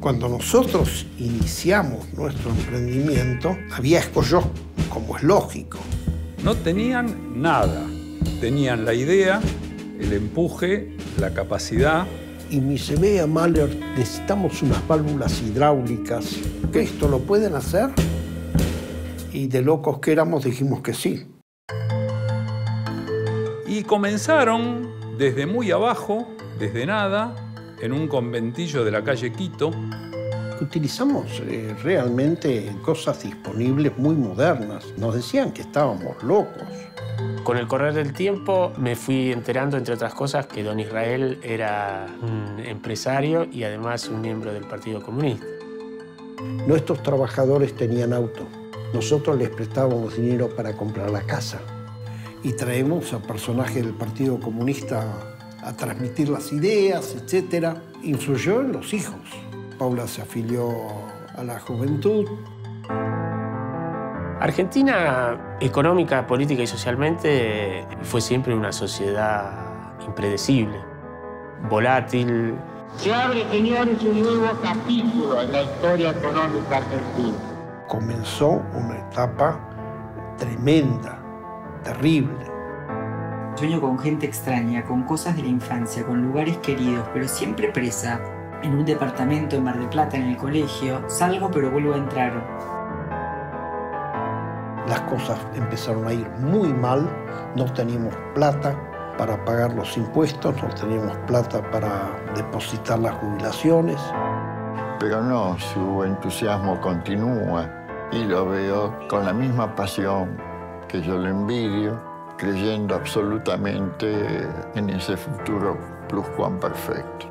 Cuando nosotros iniciamos nuestro emprendimiento, había escollos, como es lógico. No tenían nada. Tenían la idea, el empuje, la capacidad. Y mi idea, Mahler, necesitamos unas válvulas hidráulicas. ¿Qué, esto lo pueden hacer? Y de locos que éramos, dijimos que sí. Y comenzaron desde muy abajo, desde nada, en un conventillo de la calle Quito. Utilizamos realmente cosas disponibles muy modernas. Nos decían que estábamos locos. Con el correr del tiempo me fui enterando, entre otras cosas, que don Israel era un empresario y además un miembro del Partido Comunista. Nuestros trabajadores tenían auto. Nosotros les prestábamos dinero para comprar la casa. Y traemos a personajes del Partido Comunista a transmitir las ideas, etc. Influyó en los hijos. Paula se afilió a la juventud. Argentina, económica, política y socialmente, fue siempre una sociedad impredecible, volátil. Se abre, señores, un nuevo capítulo en la historia económica argentina. Comenzó una etapa tremenda, terrible. Sueño con gente extraña, con cosas de la infancia, con lugares queridos, pero siempre presa. En un departamento en Mar del Plata, en el colegio, salgo pero vuelvo a entrar. Las cosas empezaron a ir muy mal, no teníamos plata para pagar los impuestos, no teníamos plata para depositar las jubilaciones. Pero no, su entusiasmo continúa y lo veo con la misma pasión que yo lo envidio, creyendo absolutamente en ese futuro pluscuamperfecto.